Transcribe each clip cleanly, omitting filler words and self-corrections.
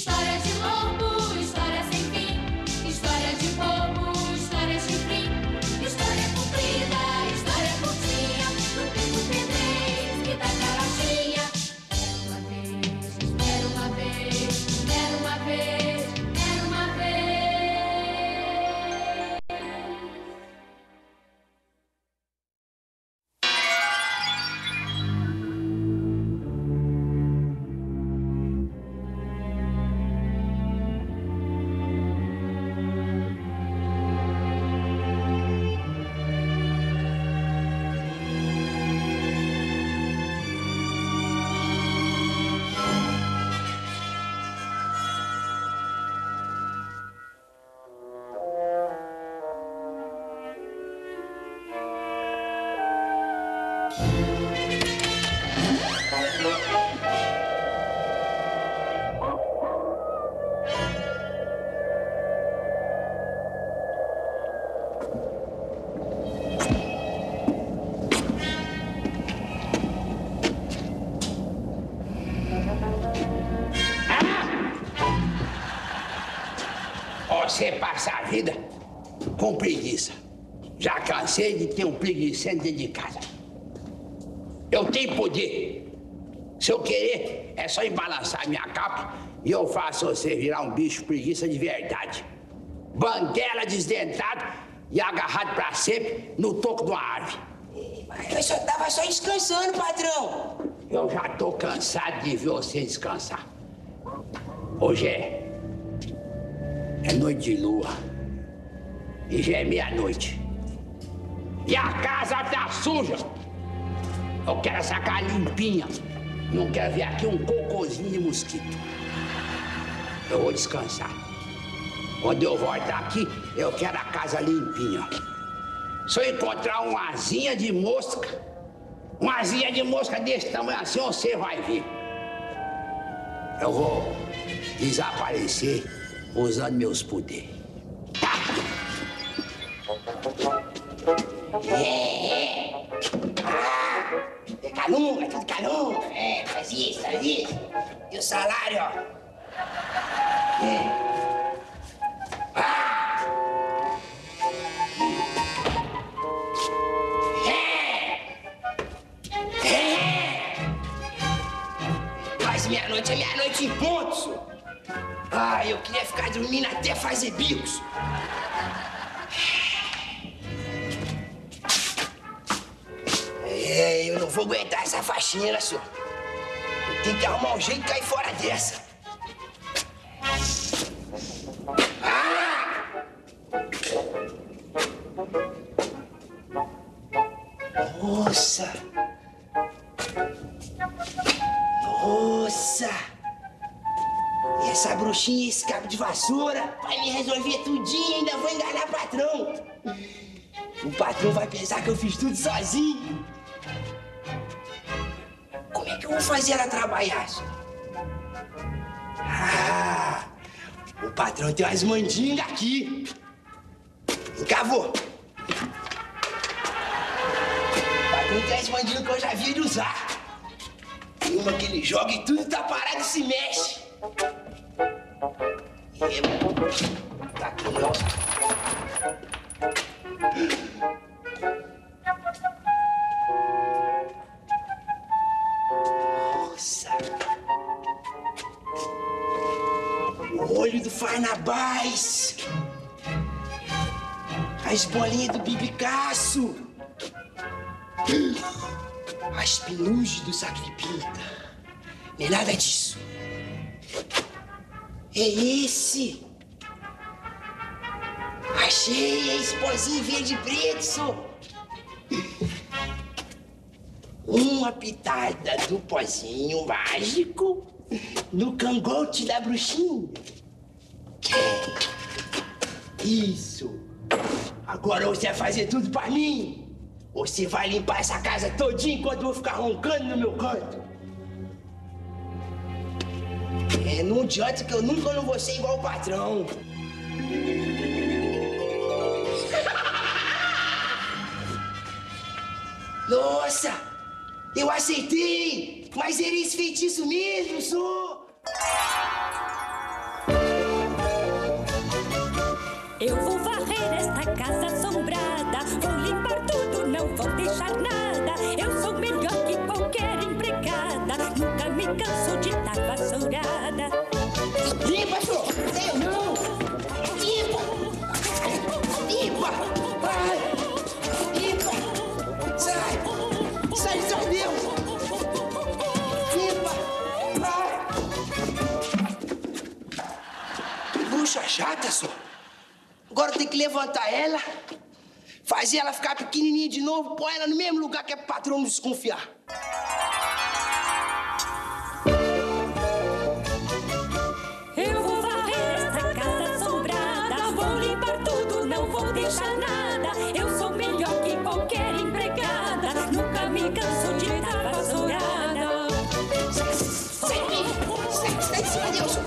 História de lobo, história sem fim, história de bobo, história de fim, história comprida, história curtinha, no tempo pedreiro que dá carochinha. Era uma vez, era uma vez, era uma vez, era uma vez. Você passa a vida com preguiça. Já cansei de ter um preguiçento dentro de casa. Eu tenho poder. Se eu querer, é só embalançar minha capa e eu faço você virar um bicho preguiça de verdade. Banguela desdentado e agarrado pra sempre no toco de uma árvore. Eu só tava só descansando, patrão. Eu já tô cansado de ver você descansar. Hoje é noite de lua e já é meia-noite. E a casa tá suja. Eu quero essa casa limpinha. Não quero ver aqui um cocôzinho de mosquito. Eu vou descansar. Quando eu voltar aqui, eu quero a casa limpinha. Se eu encontrar uma asinha de mosca, uma asinha de mosca desse tamanho assim, você vai ver. Eu vou desaparecer usando meus poderes. Tá. Tudo calunga. É, faz isso. E o salário, ó. Mas meia-noite é meia-noite em pontos. Eu queria ficar dormindo até fazer bicos. Eu não vou aguentar essa faxina, senhor. Eu tenho que arrumar um jeito de cair fora dessa. Nossa! Essa bruxinha, esse cabo de vassoura, vai me resolver tudinho, ainda vou enganar o patrão. O patrão vai pensar que eu fiz tudo sozinho. Como é que eu vou fazer ela trabalhar? O patrão tem umas mandingas aqui. Vem cá, vô. O patrão tem umas mandingas que eu já vi ele usar. Tem uma que ele joga e tudo tá parado e se mexe. Tá aqui, ó. Nossa! O olho do Farnabás! As bolinhas do Bibicaço! As penugens do Sacripinta! Nem nada disso! É esse! Achei! É esse pozinho verde e preto, senhor! Uma pitada do pozinho mágico no cangote da bruxinha. Isso! Agora você vai fazer tudo pra mim! Você vai limpar essa casa todinha enquanto eu vou ficar roncando no meu canto! Não adianta que eu nunca não vou ser igual o patrão. Nossa! Eu aceitei! Mas era esse feitiço mesmo, senhor! casa assombrada. Vou limpar tudo, não vou deixar nada. Eu sou melhor que qualquer empregada. Nunca me canso de dar vassourada. Limpa, senhor! Eu não! Limpa! Limpa! Vai! Limpa! Sai! Sai, seu Deus! Limpa! Vai! Que bruxa chata, senhor! Agora tem que levantar ela, fazer ela ficar pequenininha de novo, põe ela no mesmo lugar que é pro patrão não desconfiar. Eu vou varrer essa casa assombrada, vou limpar tudo, não vou deixar nada. Eu sou melhor que qualquer empregada, nunca me canso de dar vassourada. Sai, Deus!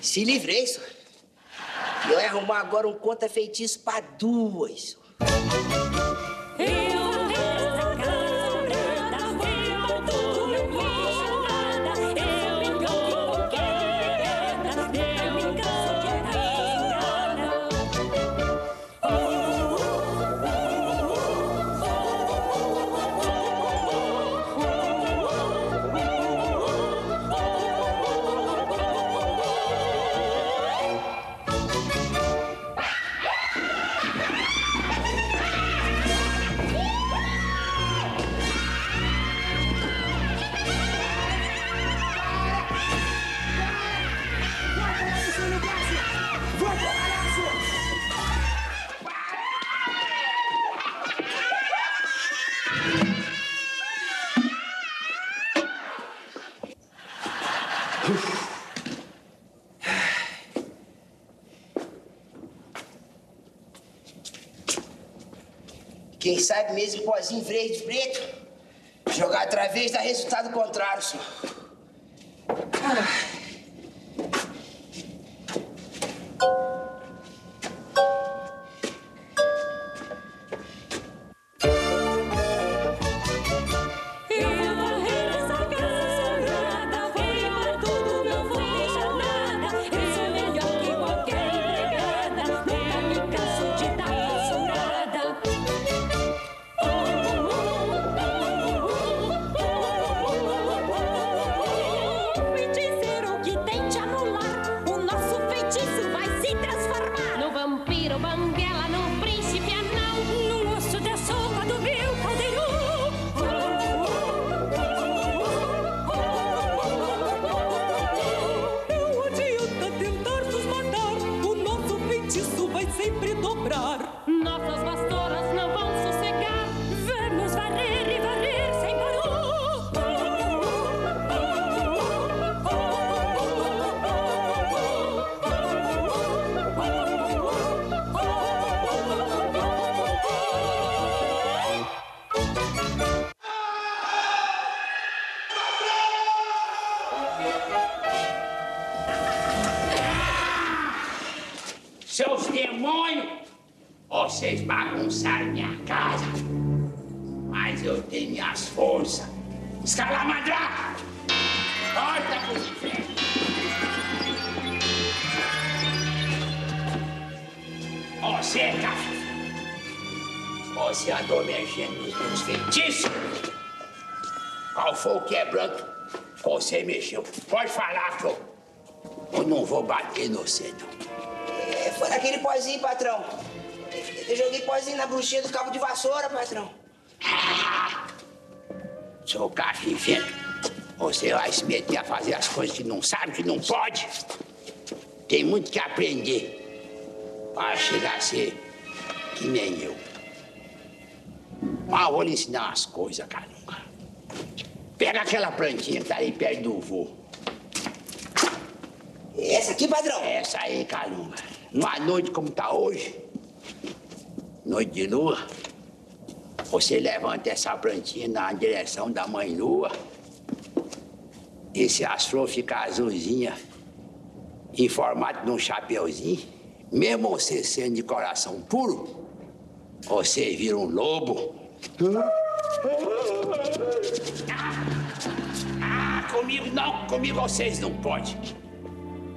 Se livrei, senhor. Eu ia arrumar agora um conta-feitiço pra duas. Quem sabe mesmo pozinho verde preto jogar através dá resultado contrário, senhor. Vocês bagunçaram minha casa, mas eu tenho minhas forças. Escalamandraca! Corta com o inferno! Você, cara, você andou mexendo nos meus feitiços? Qual foi o que é branco? Você mexeu. Pode falar, filho. Eu não vou bater no você, não. É, foi naquele pozinho, patrão. Eu joguei pozinho na bruxinha do cabo de vassoura, patrão. Seu cachorro invento, você vai se meter a fazer as coisas que não sabe, que não pode. Tem muito que aprender para chegar a ser que nem eu. Mas vou lhe ensinar umas coisas, caramba. Pega aquela plantinha que tá aí perto do vô. Essa aqui, patrão? Essa aí, caramba. Numa noite como tá hoje... Noite de lua, Você levanta essa plantinha na direção da Mãe Lua e se as flores ficar azulzinha em formato de um chapeuzinho, mesmo você sendo de coração puro, você vira um lobo. Ah, comigo não, comigo vocês não podem.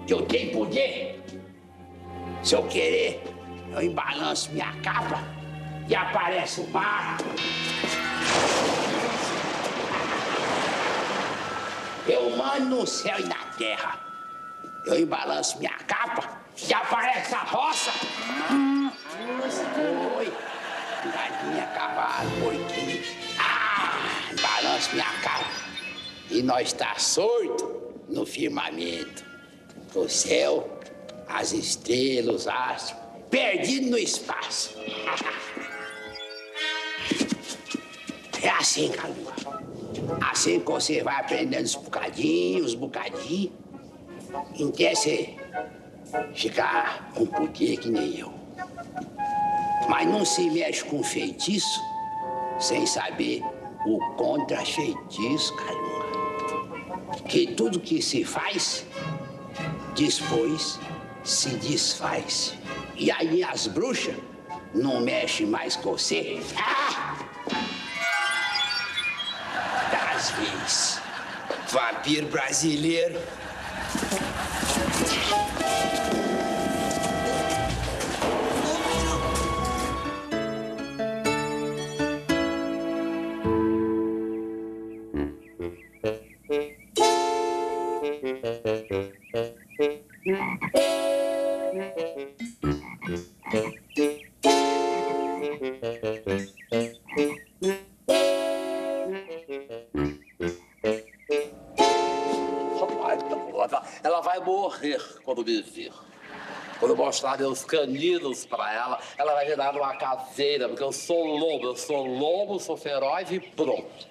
Eu tenho poder. Se eu querer, eu embalanço minha capa e aparece o mar. Eu mando no céu e na terra. Eu embalanço minha capa e aparece a roça. Oi, galinha, cavalo, porquinho. Ah, embalanço minha capa. E nós está solto no firmamento. O céu, as estrelas, os astros, perdido no espaço. É assim, Calua. Assim que você vai aprendendo os bocadinhos, até você ficar um poder que nem eu. Mas não se mexe com feitiço sem saber o contra-feitiço, Calua. Que tudo que se faz, depois se desfaz. E aí as bruxas não mexem mais com você. Ah! Das vezes. Vampiro brasileiro. Ela vai morrer quando me vir. Quando eu mostrar meus caninos pra ela, ela vai virar uma caseira, porque eu sou lobo, sou feroz e pronto.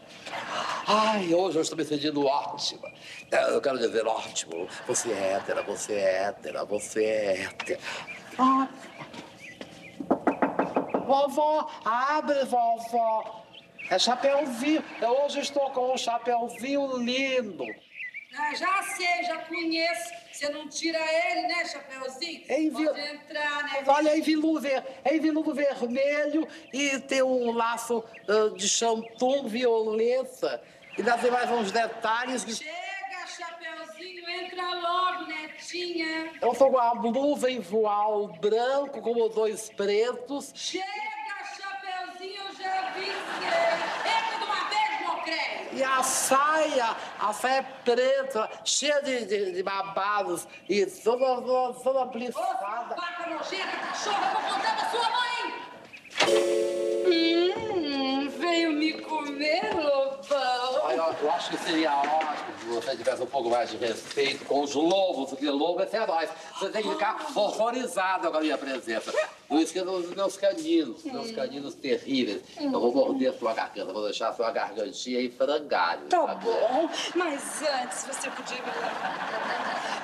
Ai, hoje eu estou me sentindo ótima. Eu quero dizer ótimo. Você é hétera, você é hétera, você é hétera. Ah. Vovó, abre, vovó. É chapeuzinho. Eu hoje estou com um chapeuzinho lindo. Ah, já sei, já conheço. Você não tira ele, né, Chapeuzinho? Pode entrar, né? Olha, é em veludo vermelho e tem um laço de chantum violeta. E dá tem mais uns detalhes. Chega, Chapeuzinho, entra logo, netinha. Eu tô com a blusa em voal branco, com os dois pretos. Chega, Chapeuzinho, eu já vi você. Entra de uma vez. E a saia é preta, cheia de babados e toda blissada. Vaca nojenta, cachorra, eu vou contar pra sua mãe! Veio me comer, lobão? Eu acho que seria ótimo se você tivesse um pouco mais de respeito com os lobos, porque lobo é feroz. Você tem que ficar horrorizado com a minha presença. Não esqueça dos meus caninos terríveis. Eu vou morder sua garganta, vou deixar sua gargantinha em frangalho. Tá bom, mas antes você podia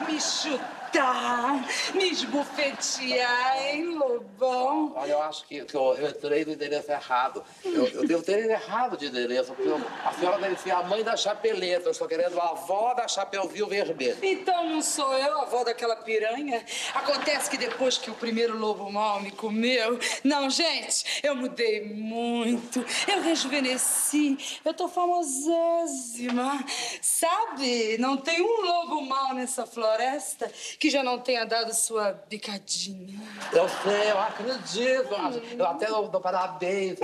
me chutar, me esbufetear, hein, lobão? Olha, eu acho que eu entrei no endereço errado. Eu dei o treino errado de endereço, porque a senhora deve ser a mãe da chapeleta. Eu estou querendo a avó da Chapeuzinho Vermelho. Então não sou eu a avó daquela piranha? Acontece que depois que o primeiro lobo mal me comeu... Não, gente, eu mudei muito, eu rejuvenesci, eu tô famosíssima, sabe? Não tem um lobo mal nessa floresta que já não tenha dado sua bicadinha. Eu sei, eu acredito, eu até dou parabéns,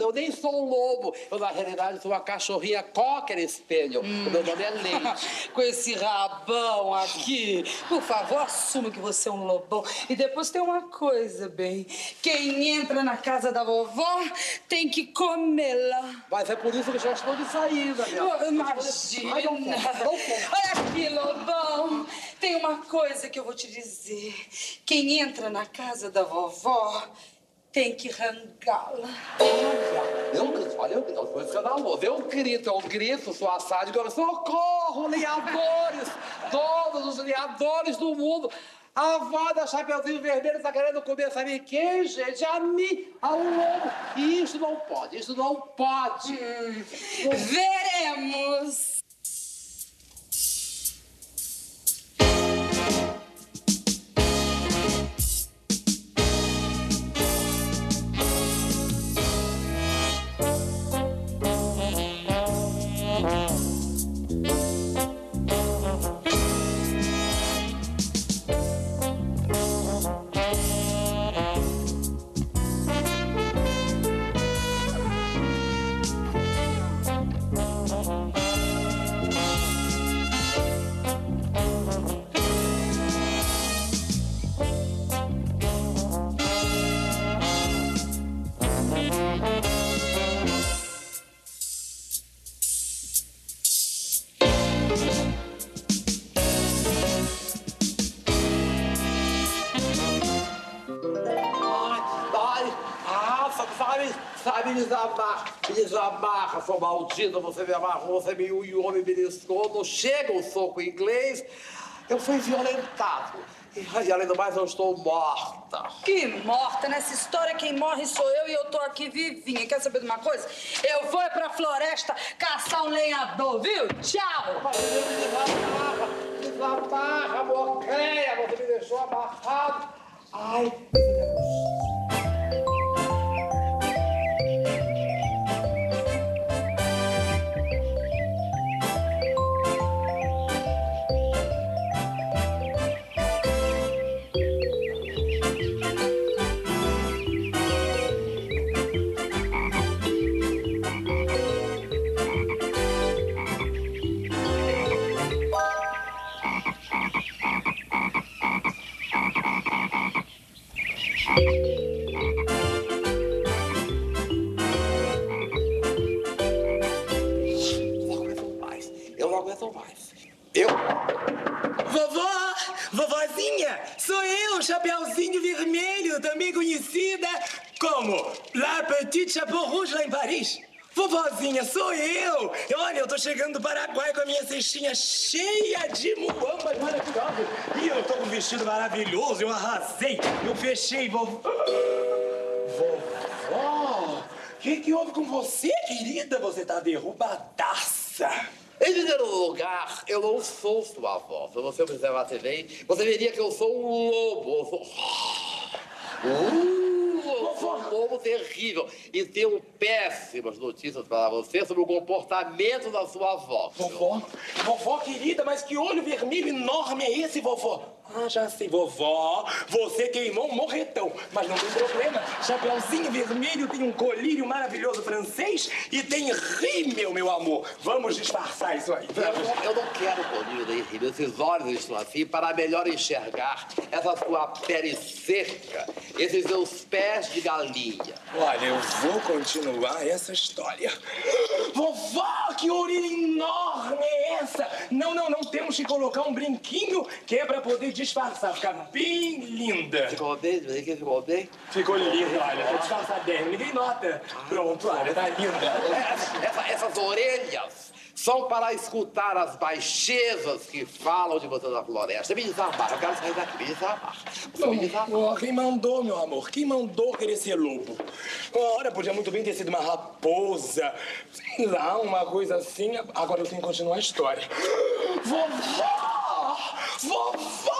eu nem sou um lobo, eu na realidade sou uma cachorrinha cocker espelho. O meu nome é Leite. Com esse rabão aqui, por favor, assuma que você é um lobão. E depois tem uma coisa, bem, quem entra na casa da vovó tem que comê-la. Mas é por isso que eu já estou de saída, minha. Imagina. Olha aqui, lobão, tem uma coisa que eu vou te dizer. Quem entra na casa da vovó tem que rangá-la. Olha, eu vou escandaloso. Eu grito, sou assado, socorro, lenhadores, todos os lenhadores do mundo. A avó da Chapeuzinho Vermelho está querendo comer, sabe quem, gente? A mim, ao lobo. E isso não pode, isso não pode. Veremos. Me desamarra, sou maldita, você me amarrou, você me humilhou, me beliscou, não chega o soco em inglês. Eu fui violentado. E além do mais, eu estou morta. Que morta? Nessa história, quem morre sou eu e eu tô aqui vivinha. Quer saber de uma coisa? Eu vou pra floresta caçar um lenhador, viu? Tchau! Mas me desamarra, morreia, você me deixou amarrado. Ai, Deus. Chapeuzinho Vermelho, também conhecida como La Petite Chapeau Rouge lá em Paris. Vovozinha, sou eu! Olha, eu tô chegando do Paraguai com a minha cestinha cheia de muambas maravilhosas. E eu tô com um vestido maravilhoso, eu arrasei, eu fechei, vovó. Vovó, o que houve com você, querida? Você tá derrubadaça. Em primeiro lugar, eu não sou sua avó. Se você observasse bem, você veria que eu sou um lobo. Eu sou... eu sou um lobo terrível. E tenho péssimas notícias para você sobre o comportamento da sua avó. Vovó? Vovó querida, mas que olho vermelho enorme é esse, vovó? Ah, já sei, vovó. Você queimou um morretão, mas não tem problema. Chapeuzinho Vermelho tem um colírio maravilhoso francês e tem rímel, meu amor. Vamos disfarçar isso aí. Eu não quero colírio nem rímel. Esses olhos estão assim para melhor enxergar essa sua pele seca, esses seus pés de galinha. Olha, eu vou continuar essa história. Vovó, que orelha enorme é essa? Não, não, não temos que colocar um brinquinho que é pra poder disfarçar, ficar bem linda. Ficou bem? Ficou bem? Ficou linda, olha. Vou disfarçar bem, ninguém nota. Pronto, olha, tá linda. Essas orelhas são para escutar as baixezas que falam de você da floresta. Me desamarra, eu quero sair daqui, me desamarra. Me desamarra. Quem mandou, meu amor? Quem mandou querer ser lobo? Ora, podia muito bem ter sido uma raposa, sei lá, uma coisa assim. Agora eu tenho que continuar a história. Vovó! Vovó!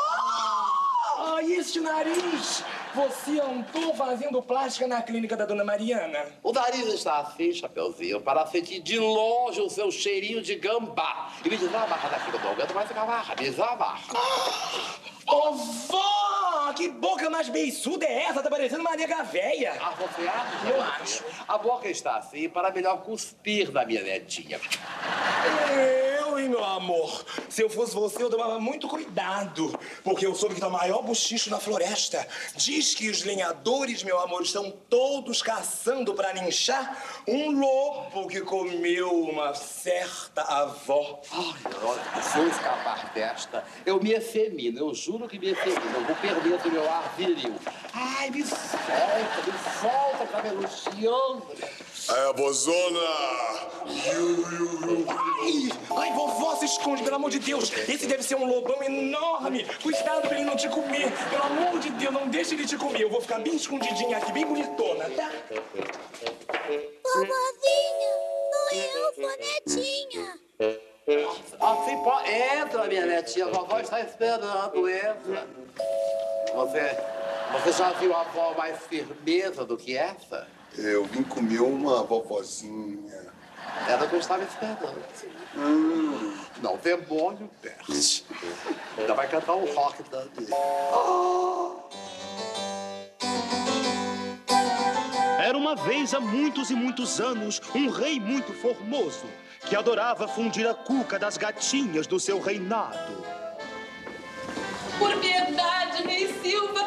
Ai, este nariz! Você andou fazendo plástica na clínica da Dona Mariana? O nariz está assim, Chapeuzinho, para sentir de longe o seu cheirinho de gambá. E me desamarra daqui do bom, vai ficar amarra, desamarra. Ô, vó! Que boca mais beiçuda é essa? Tá parecendo uma nega véia. Ah, você acha? Eu acho. A boca está assim para melhor cuspir da minha netinha. Meu amor, se eu fosse você, eu tomava muito cuidado, porque eu soube que tá o maior bochicho na floresta. Diz que os lenhadores, meu amor, estão todos caçando pra linchar um lobo que comeu uma certa avó. Ai, olha, se eu escapar desta, eu me efemino, eu juro que me efemino, eu vou perder o meu ar viril. Ai, me solta, pra revolução. É, vozona! Ai, vovó, se esconde, pelo amor de Deus! Esse deve ser um lobão enorme! Cuidado pra ele não te comer! Pelo amor de Deus, não deixa ele te comer! Eu vou ficar bem escondidinha aqui, bem bonitona, tá? Vovozinha, sou eu, sua netinha! Assim pode... Entra, minha netinha, a vovó está esperando, entra! Você já viu a avó mais firmeza do que essa? Eu vim comer uma vovozinha. Ela não estava esperando. Não, demônio perde. Ainda vai cantar um rock também. Era uma vez, há muitos e muitos anos, um rei muito formoso que adorava fundir a cuca das gatinhas do seu reinado. Por piedade, Ney Silva,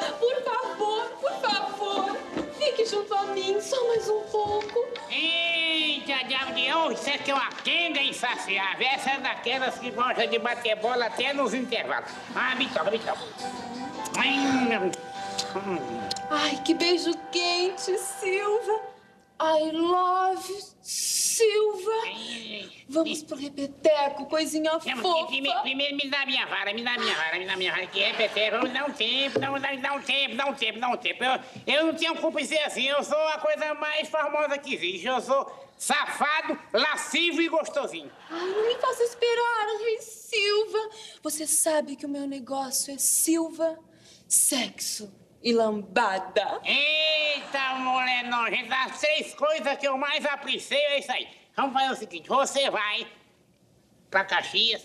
por favor, fique junto a mim, só mais um pouco. Eita, Gabriel, isso aqui é uma quenga insaciável. Essa é daquelas que gosta de bater bola até nos intervalos. Ah, bitoca, bitoca. Ai, que beijo quente, Silva. I love Silva. Vamos pro repeteco, coisinha fofa. Primeiro me dá minha vara, que repeteco. Vamos dar um tempo, dá um tempo. Eu não tenho culpa em ser assim, eu sou a coisa mais famosa que existe. Eu sou safado, lascivo e gostosinho. Ai, não me faça esperar, Rei Silva. Você sabe que o meu negócio é Silva, sexo e lambada. Eita, mulher nojenta, as três coisas que eu mais aprecio é isso aí. Vamos fazer o seguinte, você vai pra Caxias,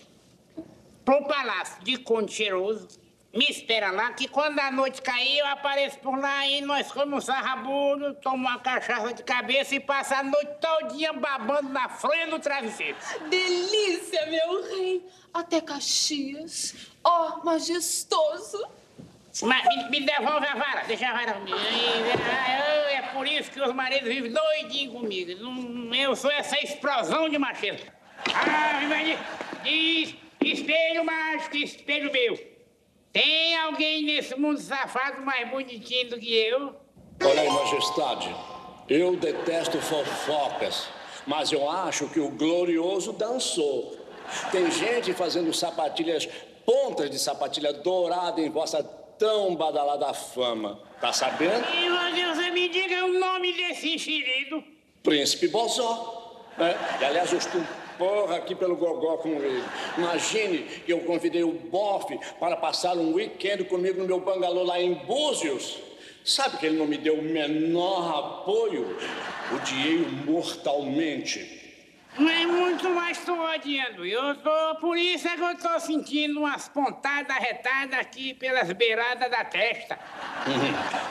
pro Palácio de Conde Cheiroso, me espera lá, que quando a noite cair, eu apareço por lá e nós comemos um sarrabudo, tomamos uma cachaça de cabeça e passa a noite todinha babando na fronha do travesseiro. Delícia, meu rei! Até Caxias, ó, majestoso! Mas me devolve a vara, deixa a vara comigo. É por isso que os maridos vivem doidinhos comigo. Eu sou essa explosão de machismo. Ah, espelho mágico, espelho meu. Tem alguém nesse mundo safado mais bonitinho do que eu? Olha aí, majestade, eu detesto fofocas, mas eu acho que o glorioso dançou. Tem gente fazendo sapatilhas, pontas de sapatilha dourada em vossa tão badalada fama, tá sabendo? E você me diga o nome desse enxerido. Príncipe Bozó, né? E, aliás, eu estou porra aqui pelo gogó com ele. Imagine que eu convidei o Bofe para passar um weekend comigo no meu bangalô lá em Búzios. Sabe que ele não me deu o menor apoio? Odiei-o mortalmente. Não é muito mais tô odiando. Por isso é que eu tô sentindo umas pontadas retadas aqui pelas beiradas da testa.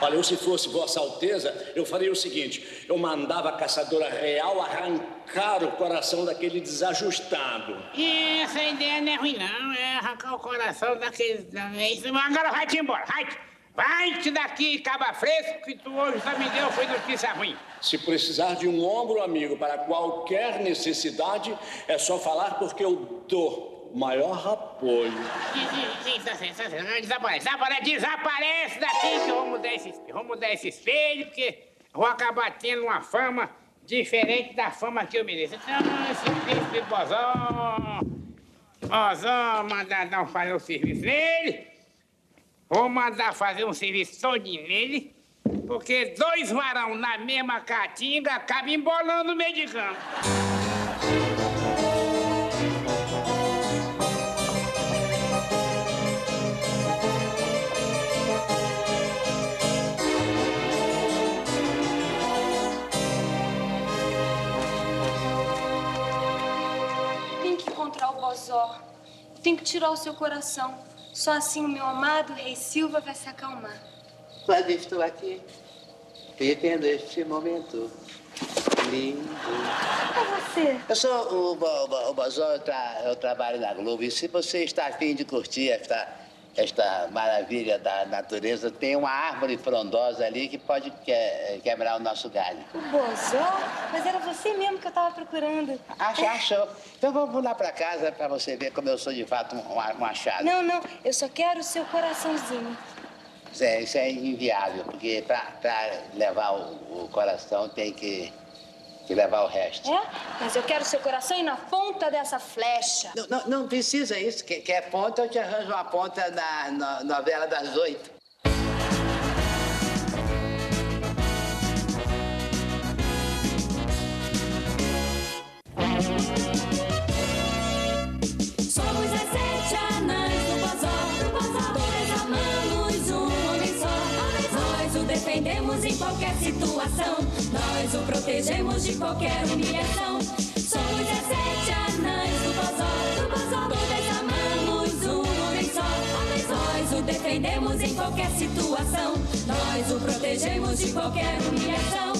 Olha, eu se fosse Vossa Alteza, eu faria o seguinte. Eu mandava a caçadora real arrancar o coração daquele desajustado. E essa ideia não é ruim, não. É arrancar o coração daquele... Agora vai-te embora, vai-te. Vai-te daqui, caba fresco, que tu hoje já me deu foi notícia ruim. Se precisar de um ombro, amigo, para qualquer necessidade, é só falar porque eu dou maior apoio. Sim, tá certo. Desaparece daqui que eu vou mudar esse espelho, porque vou acabar tendo uma fama diferente da fama que eu mereço. Então, esse príncipe Bozó, mandar não fazer o serviço nele. Vou mandar fazer um serviço todinho nele, porque dois varão na mesma caatinga acabam embolando o meio de campo. Tem que encontrar o Bozó. Tem que tirar o seu coração. Só assim o meu amado Rei Silva vai se acalmar. Mas estou aqui, vivendo este momento lindo. É você? Eu sou o Bozó, eu trabalho na Globo. E se você está afim de curtir esta maravilha da natureza, tem uma árvore frondosa ali que pode quebrar o nosso galho. O Bozó? Mas era você mesmo que eu estava procurando. Achou. Então vamos lá para casa para você ver como eu sou de fato um achado. Não, eu só quero o seu coraçãozinho. Isso é inviável, porque para levar o coração tem que levar o resto. É? Mas eu quero seu coração ir na ponta dessa flecha. Não precisa isso. Quer ponta, eu te arranjo uma ponta na novela das 8. Defendemos em qualquer situação, nós o protegemos de qualquer humilhação. Somos as 7 anãs do Bozó, todas amamos um homem só. Nós o defendemos em qualquer situação, nós o protegemos de qualquer humilhação.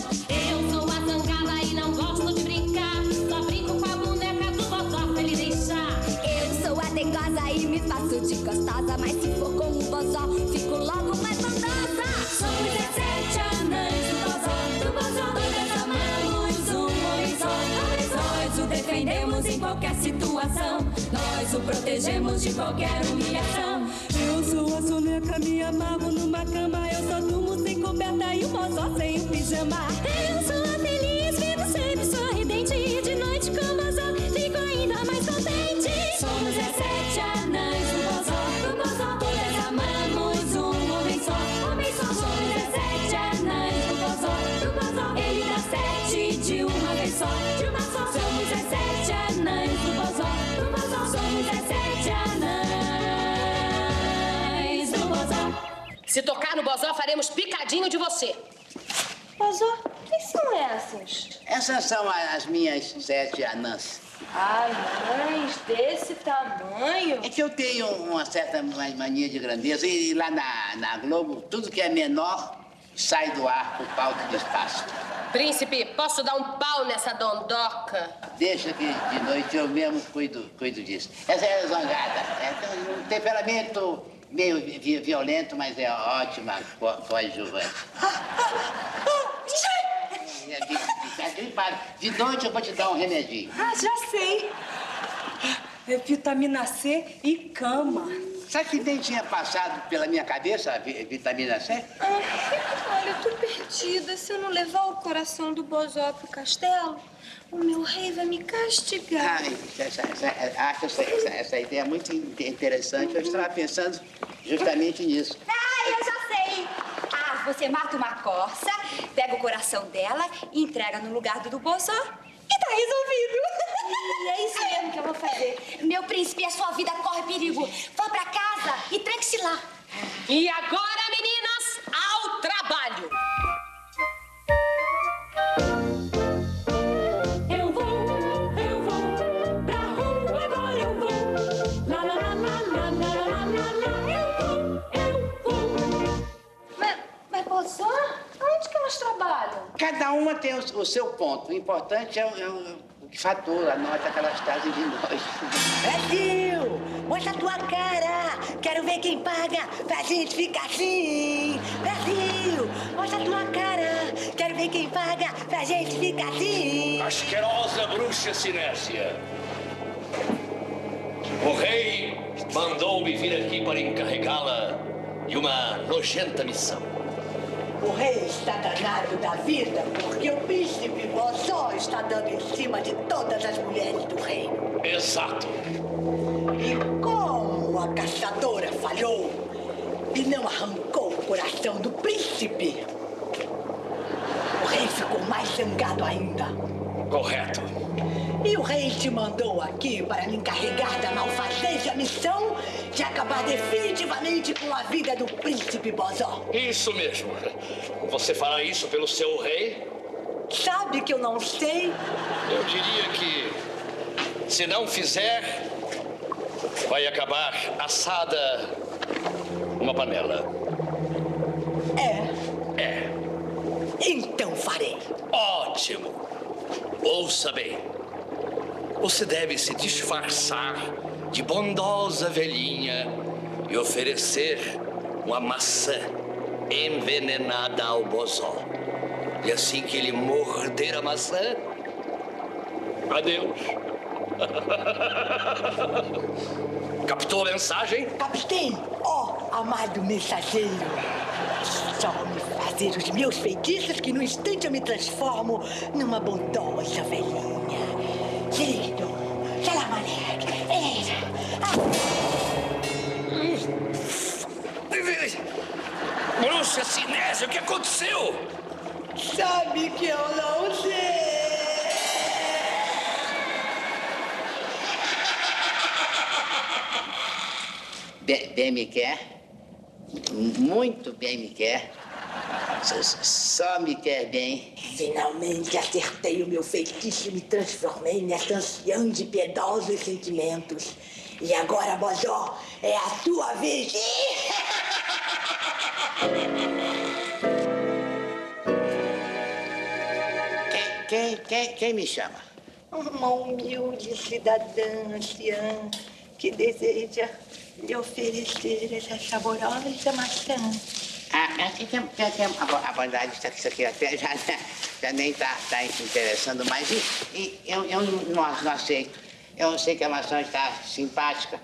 Eu sou a zangada e não gosto de brincar, só brinco com a boneca do Bozó pra ele deixar. Eu sou a dengosa e me faço de gostosa, mas se for com o Bozó, fico logo mais bondosa. Somos as 7 anãs do Bozó, todas amamos um homem só. Nós o defendemos em qualquer situação, nós o protegemos de qualquer humilhação. Eu sou a soneca, me amarro numa cama, eu só durmo sem coberta e o Bozó sem o pijama. Eu sou a feliz, vivo sempre sorridente e de noite com o Bozó fico ainda mais contente. Somos as 7 anãs do Bozó, todas amamos um homem só. De uma só, somos as 7 anãs do Bozó, somos as 7 anãs do Bozó. Se tocar no Bozó, faremos picadinho de você. Bozó, quem são essas? Essas são as minhas 7 anãs. Anãs desse tamanho? É que eu tenho uma certa mania de grandeza e lá na Globo, tudo que é menor sai do ar pro palco do espaço. Príncipe, posso dar um pau nessa dondoca? Deixa que de noite eu mesmo cuido disso. Essa é a zangada. É um temperamento meio violento, mas é ótima coadjuvante. De noite eu vou te dar um remedinho. Ah, já sei. É vitamina C e cama. Sabe que nem tinha passado pela minha cabeça a vitamina C? Olha, eu tô perdida. Se eu não levar o coração do Bozó pro castelo, o meu rei vai me castigar. Acho essa ideia é muito interessante. Eu estava pensando justamente nisso. Ah, eu já sei! Ah, você mata uma corça, pega o coração dela, entrega no lugar do Bozó e tá resolvido. É isso mesmo que eu vou fazer. Meu príncipe, a sua vida corre perigo. Vá pra casa e tranque-se lá. E agora, meninas, ao trabalho. Eu vou pra rua, agora eu vou. Lá, lá, lá, lá, lá, lá, lá, lá, eu vou. Mas Bozó, onde que elas trabalham? Cada uma tem o seu ponto. O importante é que fatura a nota que elas trazem de nós. Brasil, mostra a tua cara. Quero ver quem paga pra gente ficar assim. Brasil, mostra a tua cara. Quero ver quem paga pra gente ficar assim. Asquerosa bruxa Sinécia. O rei mandou-me vir aqui para encarregá-la de uma nojenta missão. O rei está danado da vida porque o príncipe Bozó está dando em cima de todas as mulheres do reino. Exato. E como a caçadora falhou e não arrancou o coração do príncipe, o rei ficou mais zangado ainda. Correto. E o rei te mandou aqui para me encarregar da malfazeja missão de acabar definitivamente com a vida do príncipe Bozó. Isso mesmo. Você fará isso pelo seu rei? Sabe que eu não sei. Eu diria que, se não fizer, vai acabar assada numa panela. É. É. Então farei. Ótimo. Ouça bem. Você deve se disfarçar de bondosa velhinha e oferecer uma maçã envenenada ao Bozó. E assim que ele morder a maçã, adeus. Captou a mensagem? Captei, ó, amado mensageiro. Deixou-me fazer os meus feitiços que no instante eu me transformo numa bondosa velhinha. Querido, Salamalek, era... Bruxa Sinésia, o que aconteceu? Sabe que eu não sei. Bem me quer, muito bem me quer, só me quer bem. Finalmente acertei o meu feitiço e me transformei nessa anciã de piedosos sentimentos. E agora, Bozó, é a sua vez. Quem me chama? Uma humilde cidadã anciã que deseja... de oferecer essa saborosa maçã. A bondade disso aqui até já nem está interessando mais. Eu não aceito. Eu sei que a maçã está simpática,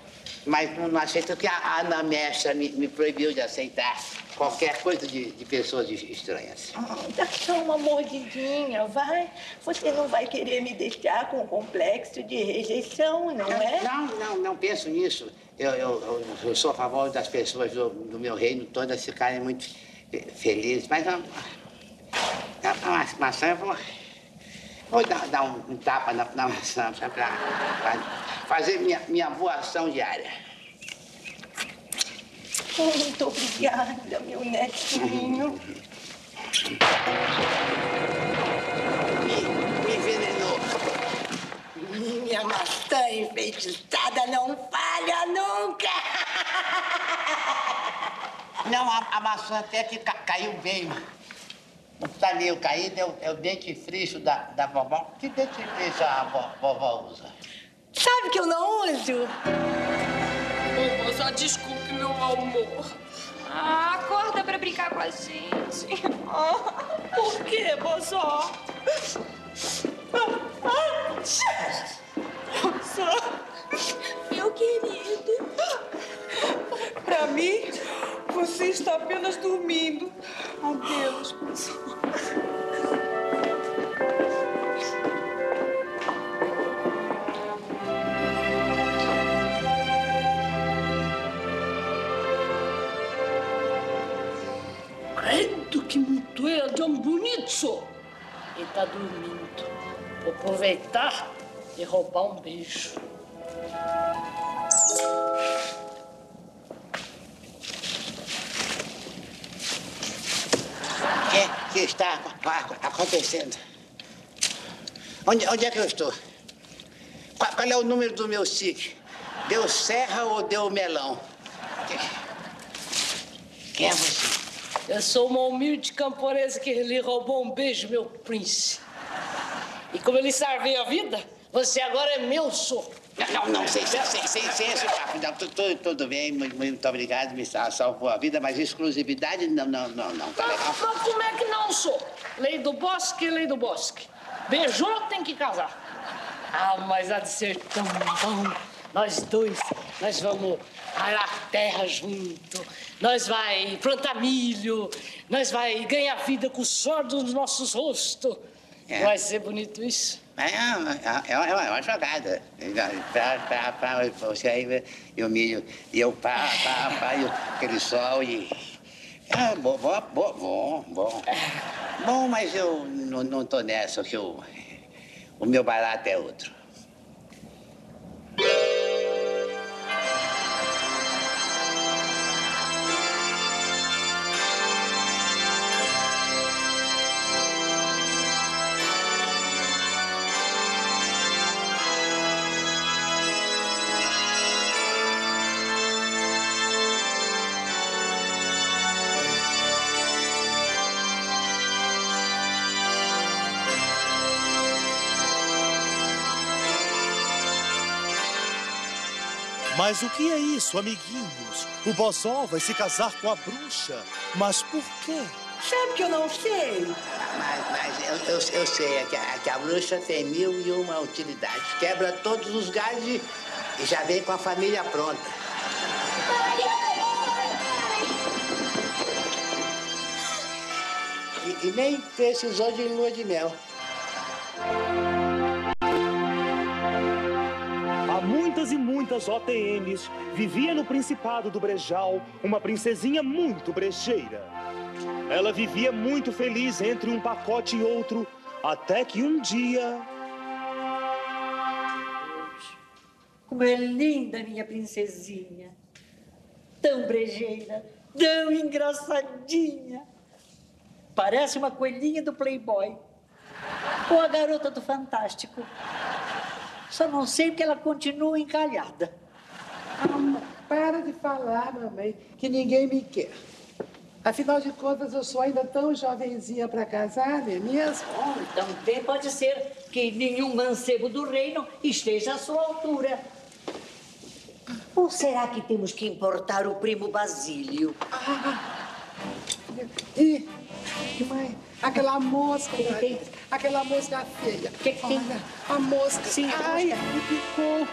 mas não aceito que a Ana Mestra me proibiu de aceitar qualquer coisa de pessoas estranhas. Dá só uma mordidinha, vai? Você não vai querer me deixar com um complexo de rejeição, não é? Não penso nisso. Eu sou a favor das pessoas do meu reino todas ficarem muito felizes, mas a maçã eu vou dar um tapa na maçã para fazer minha boa ação diária. Muito obrigada, meu netinho. Me envenenou. Minha maçã enfeitiçada não falha nunca. Não, a maçã até que caiu bem. Não está meio caído, é o dente frouxo da vovó. Que dente frouxo a vovó usa? Sabe que eu não uso? Ô, só desculpe meu mau humor. Ah, acorda pra brincar com a gente. Oh, por quê, Bozó? Bozó, meu querido. Pra mim, você está apenas dormindo. Adeus, Bozó. Que muito é de um bonito. Ele tá dormindo. Vou aproveitar e roubar um beijo. O que está acontecendo? Onde é que eu estou? Qual é o número do meu SIC? Deu serra ou deu melão? Quem é você? Eu sou uma humilde camponesa que lhe roubou um beijo, meu príncipe. E como eu lhe salvei a vida, você agora é meu sogro. Não, sem isso, tudo bem, muito obrigado, me salvou a vida, mas exclusividade, não, tá legal. Mas como é que não sou? Lei do bosque. Beijou, tem que casar. Ah, mas há de ser tão bom, nós dois, nós vamos... arar terra junto, nós vai plantar milho, nós vai ganhar vida com o suor dos nossos rostos. É. Vai ser bonito isso? É uma jogada. Pra você aí e o milho, e eu pá, e aquele sol e... Ah, bom. Bom, mas eu não tô nessa, que o meu barato é outro. Mas o que é isso, amiguinhos? O Bozó vai se casar com a bruxa. Mas por quê? Sabe que eu não sei. Mas eu sei, é que a bruxa tem 1001 utilidades. Quebra todos os galhos e já vem com a família pronta. e nem precisou de lua de mel. Há muitas e muitas OTMs vivia no Principado do Brejal uma princesinha muito brejeira. Ela vivia muito feliz entre um pacote e outro, até que um dia... Como é linda minha princesinha, tão brejeira, tão engraçadinha. Parece uma coelhinha do Playboy ou a garota do Fantástico. Só não sei porque ela continua encalhada. Ah, para de falar, mamãe, que ninguém me quer. Afinal de contas, eu sou ainda tão jovenzinha para casar, não é mesmo? Oh, então bem pode ser que nenhum mancebo do reino esteja à sua altura. Ou será que temos que importar o primo Basílio? Ah, e mãe, aquela mosca, aquela mosca feia. A mosca. Sim, ai, me picou.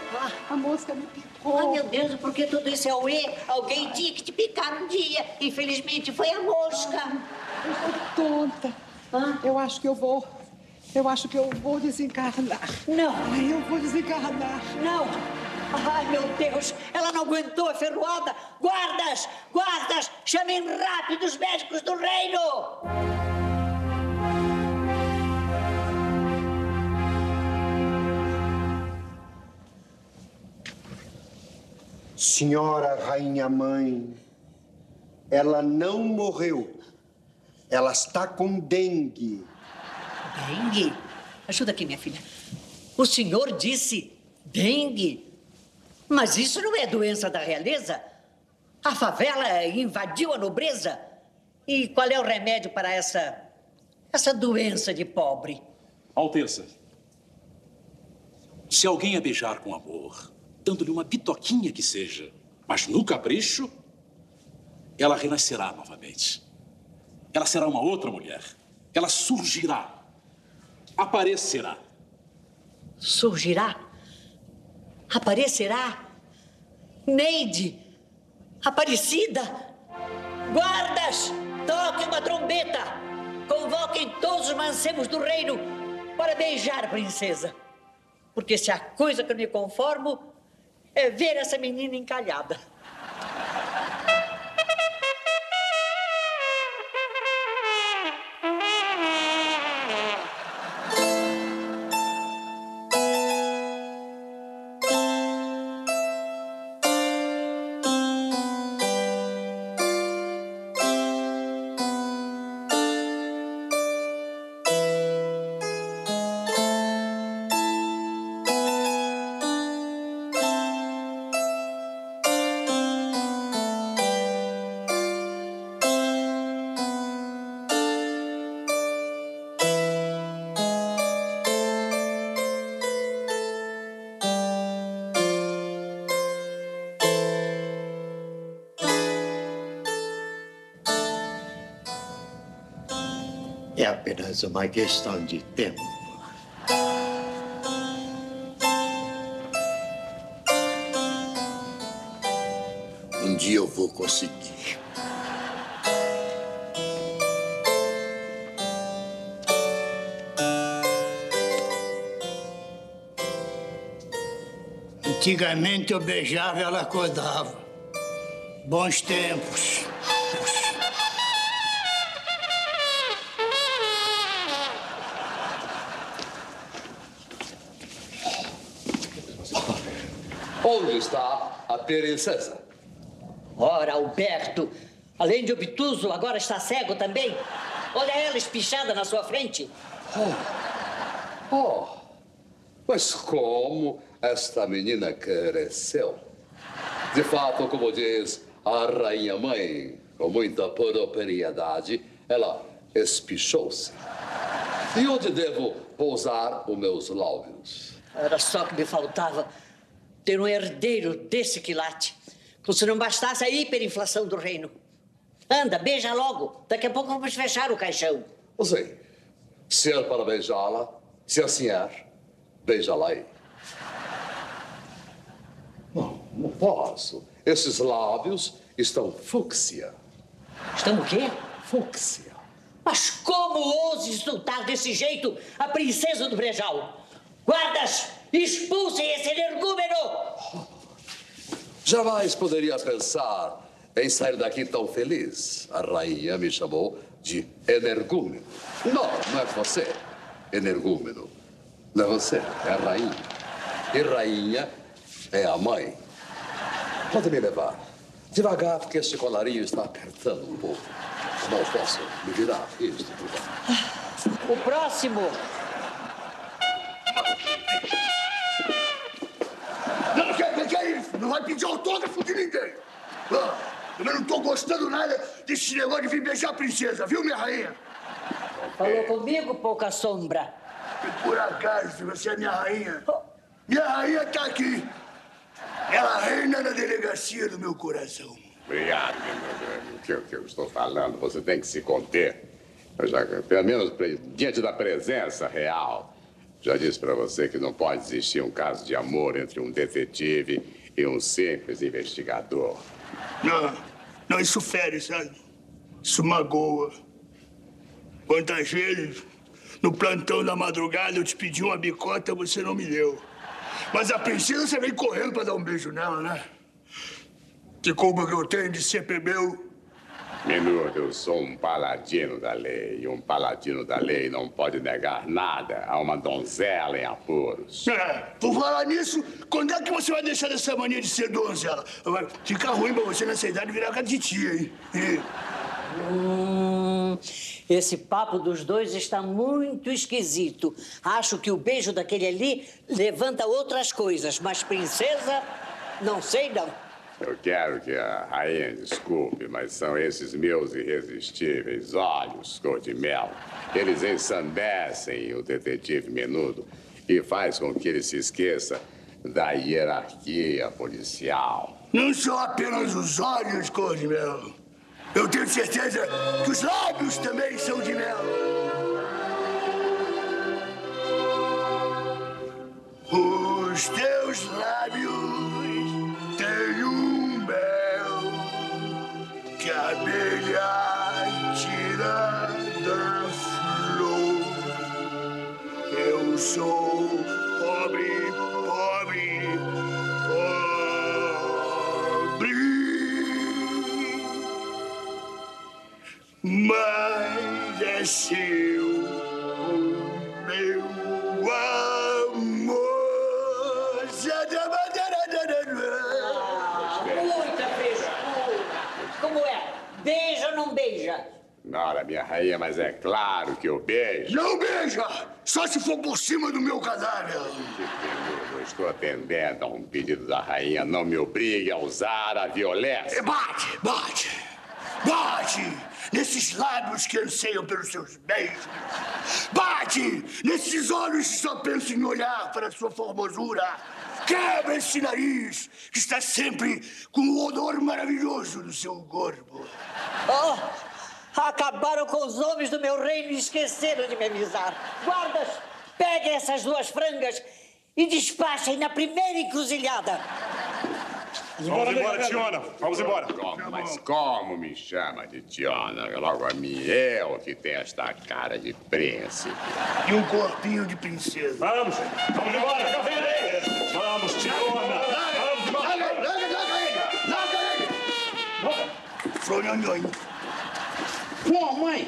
A mosca me picou. Ai, meu Deus, por que tudo isso é o E? Alguém tinha que te picar um dia. Infelizmente, foi a mosca. Eu sou tonta. Eu acho que eu vou desencarnar. Não. Ai, eu vou desencarnar. Não. Ai, meu Deus, ela não aguentou a ferroada. Guardas, guardas, chamem rápido os médicos do reino. Senhora Rainha Mãe, ela não morreu. Ela está com dengue. Dengue? Ajuda aqui, minha filha. O senhor disse dengue? Mas isso não é doença da realeza? A favela invadiu a nobreza? E qual é o remédio para essa doença de pobre? Alteza, se alguém a beijar com amor, dando-lhe uma pitoquinha que seja, mas no capricho, ela renascerá novamente. Ela será uma outra mulher. Ela surgirá. Aparecerá. Surgirá? Aparecerá? Neide! Aparecida! Guardas! Toquem uma trombeta! Convoquem todos os mancebos do reino para beijar a princesa. Porque se há coisa que eu me conformo, é ver essa menina encalhada. É apenas uma questão de tempo. Um dia eu vou conseguir. Antigamente eu beijava e ela acordava. Bons tempos. Onde está a princesa? Ora, Alberto, além de obtuso, agora está cego também. Olha ela espichada na sua frente. Oh, mas como esta menina cresceu. De fato, como diz a rainha mãe, com muita propriedade, ela espichou-se. E onde devo pousar os meus lábios? Era só que me faltava... ter um herdeiro desse quilate, como se não bastasse a hiperinflação do reino. Anda, beija logo. Daqui a pouco vamos fechar o caixão. Eu sei. Se é para beijá-la, se assim é, beija-la aí. Não, não posso. Esses lábios estão fúcsia. Estão o quê? Fúcsia. Mas como ouse insultar desse jeito a princesa do Brejal? Guardas, expulsem esse energúmeno! Jamais poderia pensar em sair daqui tão feliz. A rainha me chamou de energúmeno. Não, não é você, energúmeno. Não é você, é a rainha. E rainha é a mãe. Pode me levar. Devagar, porque esse colarinho está apertando um pouco. Não posso me virar. Isso, o próximo. Não, que é isso? Não vai pedir autógrafo de ninguém. Eu não estou gostando nada desse negócio de vir beijar a princesa, viu, minha rainha? Falou comigo, pouca sombra? E por acaso, você é minha rainha. Minha rainha está aqui. Ela reina na delegacia do meu coração. Obrigado, meu Deus. O que eu estou falando, você tem que se conter. Eu já, pelo menos diante da presença real, já disse para você que não pode existir um caso de amor entre um detetive e um simples investigador. Não, não, isso fere, sabe? Isso magoa. Quantas vezes, no plantão da madrugada, eu te pedi uma bicota, você não me deu. Mas a princesa, você vem correndo pra dar um beijo nela, né? Que culpa que eu tenho de ser plebeu? Menudo, eu sou um paladino da lei. E um paladino da lei não pode negar nada a uma donzela em apuros. É, por falar nisso, quando é que você vai deixar dessa mania de ser donzela? Agora, fica ruim pra você nessa idade virar cara de tia, hein? Esse papo dos dois está muito esquisito. Acho que o beijo daquele ali levanta outras coisas, mas princesa, não sei não. Eu quero que a rainha desculpe, mas são esses meus irresistíveis olhos cor-de-mel. Eles ensandecem o detetive Menudo e faz com que ele se esqueça da hierarquia policial. Não são apenas os olhos cor-de-mel. Eu tenho certeza que os lábios também são de mel. Os teus lábios têm um mel que a abelha tira da flor. Eu sou pobre, pobre, pobre. Mas é seu o meu amor. Muita frescura. Como é? Beija ou não beija? Nora, minha rainha, mas é claro que eu beijo. Não beija! Só se for por cima do meu cadáver. Eu estou atendendo a um pedido da rainha. Não me obrigue a usar a violência. Bate, bate, bate! Nesses lábios que anseiam pelos seus beijos. Bate! Nesses olhos que só pensam em olhar para a sua formosura. Quebra esse nariz que está sempre com o odor maravilhoso do seu corpo. Oh! Acabaram com os homens do meu reino e esqueceram de me avisar. Guardas, peguem essas duas frangas e despachem na primeira encruzilhada. Vamos embora, Tiona. Vamos embora. Mas como me chama de Tiona? Logo a mim, eu que tenho esta cara de príncipe. E um corpinho de princesa. Vamos. Vamos embora. Vamos, Tiona. Vamos. Larga ele. Pô, mãe.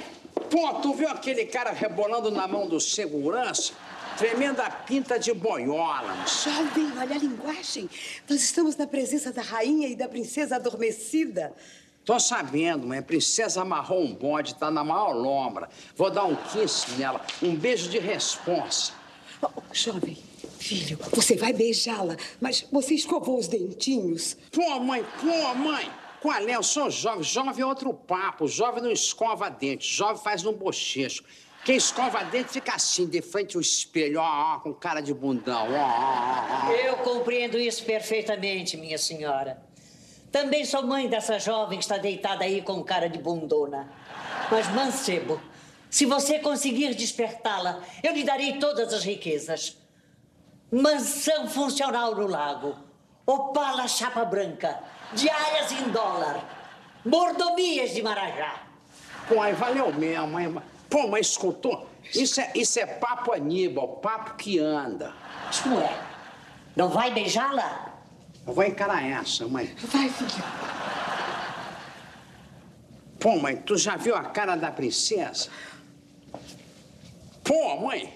Pô, tu viu aquele cara rebolando na mão do segurança? Tremenda pinta de boiola. Jovem, olha a linguagem. Nós estamos na presença da rainha e da princesa adormecida. Tô sabendo, mãe. A princesa amarrou um bode, tá na maior lombra. Vou dar um kiss nela, um beijo de responsa. Oh, jovem, filho, você vai beijá-la, mas você escovou os dentinhos. Pô, mãe, pô, mãe. Qual é? Eu sou jovem. Jovem é outro papo. Jovem não escova dente, jovem faz um bochecho. Quem escova dentro fica assim, de frente ao espelho, ó, com cara de bundão, ó. Eu compreendo isso perfeitamente, minha senhora. Também sou mãe dessa jovem que está deitada aí com cara de bundona. Mas, mancebo, se você conseguir despertá-la, eu lhe darei todas as riquezas. Mansão funcional no lago, opala chapa branca, diárias em dólar, mordomias de Marajá. Pô, aí valeu mesmo, hein? Pô, mas escutou? Isso é papo Aníbal, papo que anda. Isso não é. Não vai beijá-la? Eu vou encarar essa, mãe. Vai, filho. Pô, mãe, tu já viu a cara da princesa? Pô, mãe,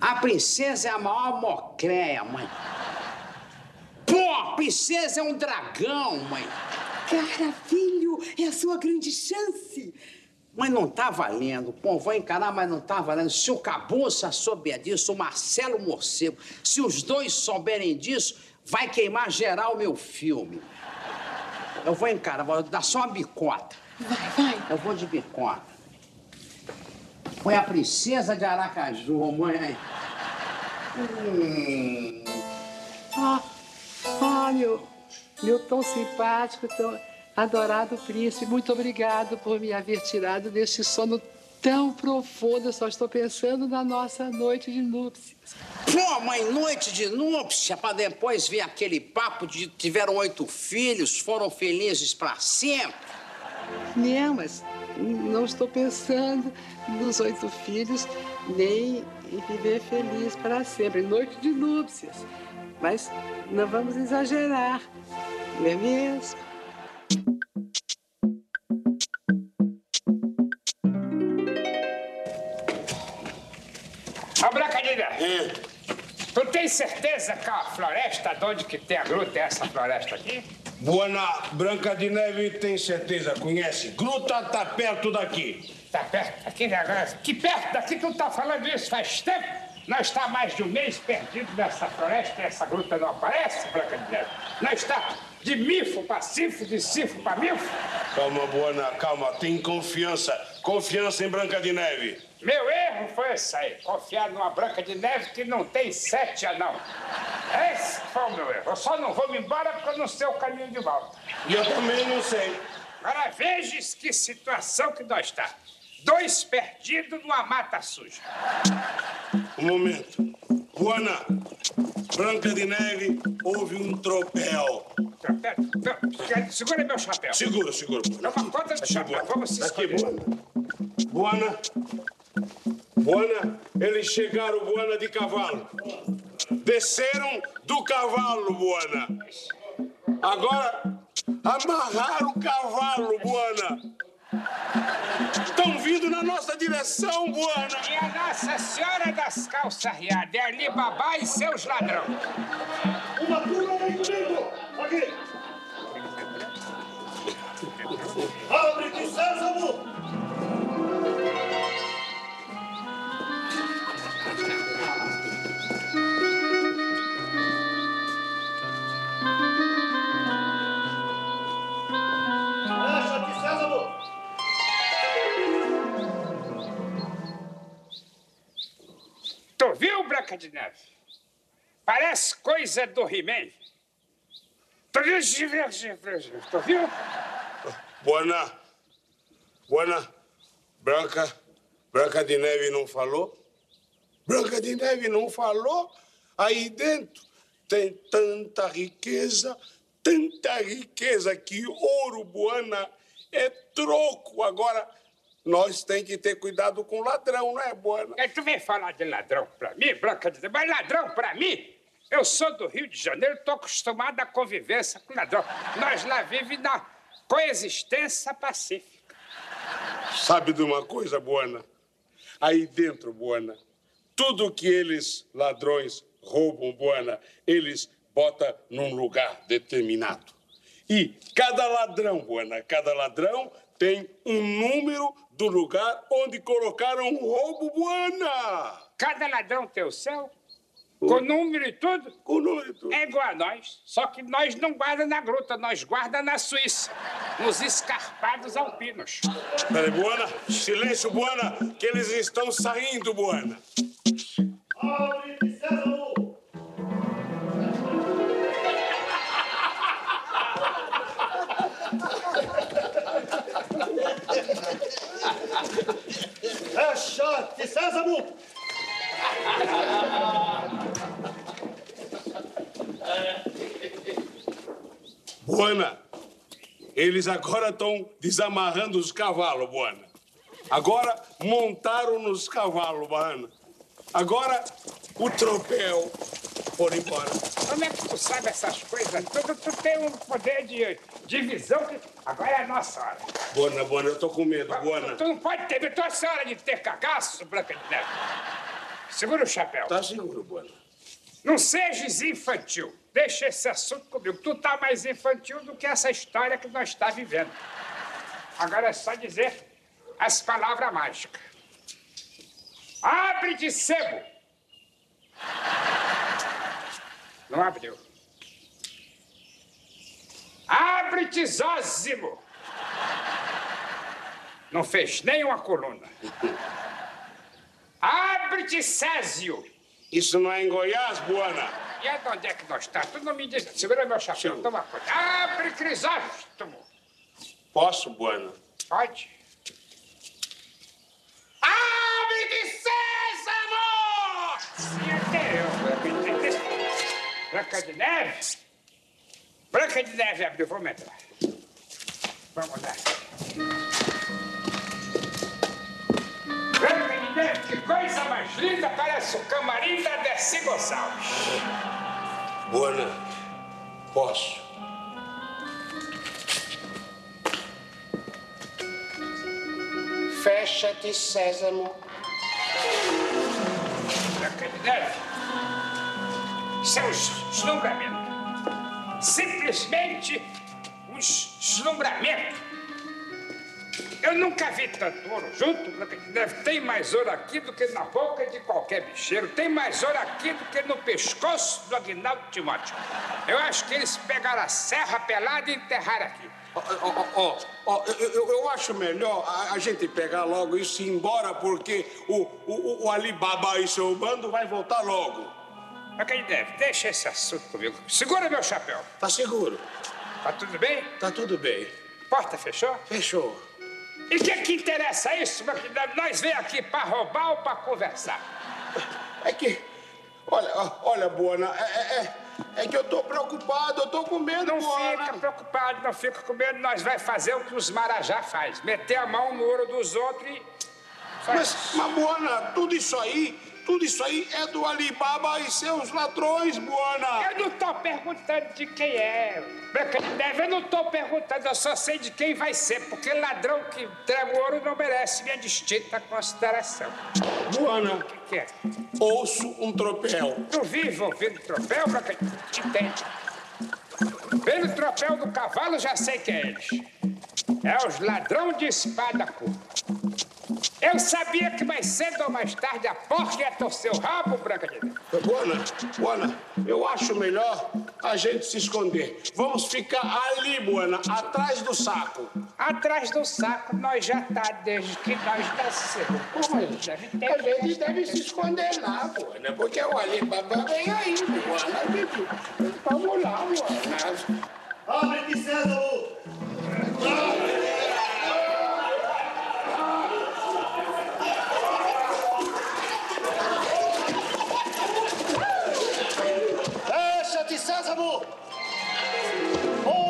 a princesa é a maior mocréia, mãe. Pô, a princesa é um dragão, mãe. Cara, filho, é a sua grande chance. Mãe, não tá valendo. Pô, vou encarar, mas não tá valendo. Se o Cabuça souber disso, o Marcelo Morcego, se os dois souberem disso, vai queimar geral o meu filme. Eu vou encarar, vou dar só uma bicota. Vai. Eu vou de bicota. Põe a princesa de Aracaju, mãe. Ah, meu tão simpático, tão adorado príncipe, muito obrigado por me haver tirado deste sono tão profundo. Eu só estou pensando na nossa noite de núpcias. Pô, mãe, noite de núpcias, pra depois vir aquele papo de tiveram 8 filhos, foram felizes pra sempre. Não, mas não estou pensando nos 8 filhos, nem em viver feliz para sempre. Noite de núpcias. Mas não vamos exagerar, não é mesmo? Ô, Bracaninha, tu tem certeza que a floresta, de onde que tem a gruta, é essa floresta aqui? Buana Branca de Neve tem certeza, conhece. Gruta tá perto daqui. Tá perto daqui, né? Que perto daqui tu tá falando isso faz tempo? Nós está mais de um mês perdido nessa floresta e essa gruta não aparece, Branca de Neve. Nós está de mifo para cifo, de cifo para mifo. Calma, Buana, calma. Tem confiança. Confiança em Branca de Neve. Meu erro foi esse aí. Confiar numa Branca de Neve que não tem 7 anãos. Esse foi o meu erro. Eu só não vou me embora porque eu não sei o caminho de volta. E eu também não sei. Agora veja que situação que nós está. 2 perdidos numa mata suja. Um momento. Juana, Branca de Neve, houve um tropel. Tropel? Segura meu chapéu. Segura. Toma conta do chapéu. Vamos se esconder. Juana, eles chegaram, Juana, de cavalo. Desceram do cavalo, Juana. Agora, amarraram o cavalo, Juana. Estão vindo na nossa direção, Buana! E a Nossa Senhora das Calças Arriadas, é ali Babá e seus ladrões. Uma turma vem comigo! Aqui! Abre de sésamo! Tu viu, Branca de Neve? Parece coisa do He-Man. Tu viu? Buana, Branca de Neve não falou? Branca de Neve não falou? Aí dentro tem tanta riqueza que ouro, Buana, é troco agora. Nós tem que ter cuidado com ladrão, não é, Buana? Aí tu vem falar de ladrão pra mim, Branca de Neve, mas ladrão pra mim? Eu sou do Rio de Janeiro, tô acostumado à convivência com ladrão. Nós lá vivemos na coexistência pacífica. Sabe de uma coisa, Buana? Aí dentro, Buana, tudo que eles, ladrões, roubam, Buana, eles botam num lugar determinado. E cada ladrão, Buana, cada ladrão tem um número do lugar onde colocaram o roubo, Buana. Cada ladrão tem o seu, com número e tudo. Com número e tudo. É igual a nós, só que nós não guardamos na gruta, nós guardamos na Suíça, nos escarpados alpinos. Peraí, Buana, silêncio, Buana, que eles estão saindo, Buana. Abre de sésamo! É chá de sésamo! Buana, eles agora estão desamarrando os cavalos, Buana. Agora montaram nos cavalos, Bahana. Agora o tropel foram embora. Como é que tu sabe essas coisas todas? Tu tem um poder de visão que... Agora é a nossa hora. Bona, eu tô com medo, Bona. Tu não pode ter medo, tu é essa hora de ter cagaço, Branca de Neve. Segura o chapéu. Tá seguro, Bona. Não sejas infantil. Deixa esse assunto comigo. Tu tá mais infantil do que essa história que nós tá vivendo. Agora é só dizer as palavras mágicas. Abre de sebo. Não abriu. Abre de zózimo. Não fez nenhuma coluna. Abre de césio. Isso não é em Goiás, Buana? E é de onde é que nós estamos? Tu não me diz. Segura meu chapéu, sim. Toma conta. Abre crisóstomo. Posso, Buana? Pode. Abre de sésamo! E até eu. Branca de Neve? Branca de Neve abriu. Vamos entrar. Vamos lá. Branca de Neve, que coisa mais linda, parece o camarim da Dercy Gonçalves. Buana, posso? Fecha-te, sésamo. Branca de Neve, isso é um deslumbramento. Simplesmente um deslumbramento. Eu nunca vi tanto ouro junto, Branca de Neve. Tem mais ouro aqui do que na boca de qualquer bicheiro. Tem mais ouro aqui do que no pescoço do Aguinaldo Timóteo. Eu acho que eles pegaram a serra pelada e enterraram aqui. Eu acho melhor a gente pegar logo isso e ir embora, porque o Alibaba e seu bando vai voltar logo. Branca de Neve, deixa esse assunto comigo. Segura meu chapéu. Tá seguro. Tá tudo bem? Tá tudo bem. Porta fechou? Fechou. E o que interessa isso, Branca de Neve? Nós vem aqui pra roubar ou pra conversar? É que... Olha, Buana, é que eu tô preocupado, eu tô com medo, não, Buana. Não fica preocupado, não fica com medo. Nós vai fazer o que os marajá faz, meter a mão no ouro dos outros e... Mas, Buana, tudo isso aí é do Alibaba e seus ladrões, Buana. Eu não tô perguntando de quem é, Branca de Neve, eu não tô perguntando, eu só sei de quem vai ser, porque ladrão que entrega o ouro não merece minha distinta consideração. Buana, o que é? Ouço um tropel. Tu vive ouvindo tropel, Branca de Neve? Te entende. Pelo tropel do cavalo, já sei quem é eles. É os ladrão de espada curta. Eu sabia que mais cedo ou mais tarde a porca ia torcer o rabo, Branca de Neve. Buana, eu acho melhor a gente se esconder. Vamos ficar ali, Buana, atrás do saco. Atrás do saco nós já tá desde que nós nascemos. Como é? A gente deve se esconder lá, Buana, porque o Alibaba vem aí, Buana. Vamos lá, Buana. Abre de sésamo! Sésamo!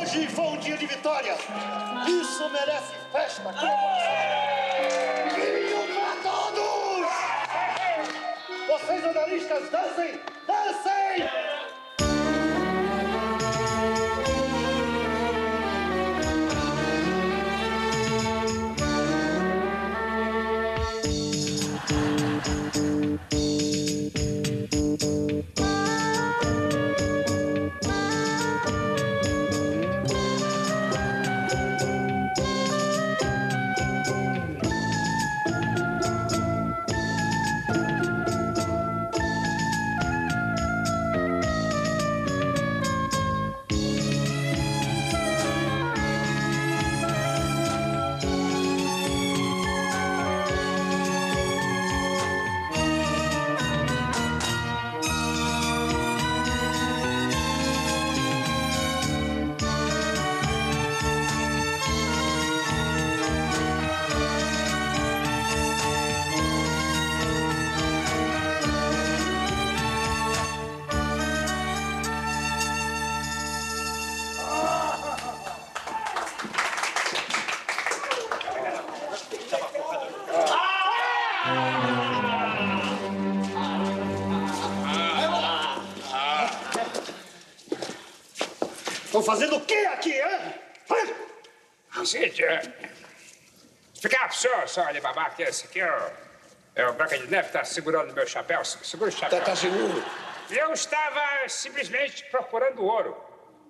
Hoje foi um dia de vitória. Isso merece festa, comemoração. Grito pra todos! Vocês, jornalistas, dancem! Dancem! Estão fazendo o quê aqui, hein? Gente, explicar para o senhor, seu Ali Babá, que esse aqui é o Branca de Neve, está segurando meu chapéu. Segura o chapéu. Está seguro. Eu estava simplesmente procurando ouro,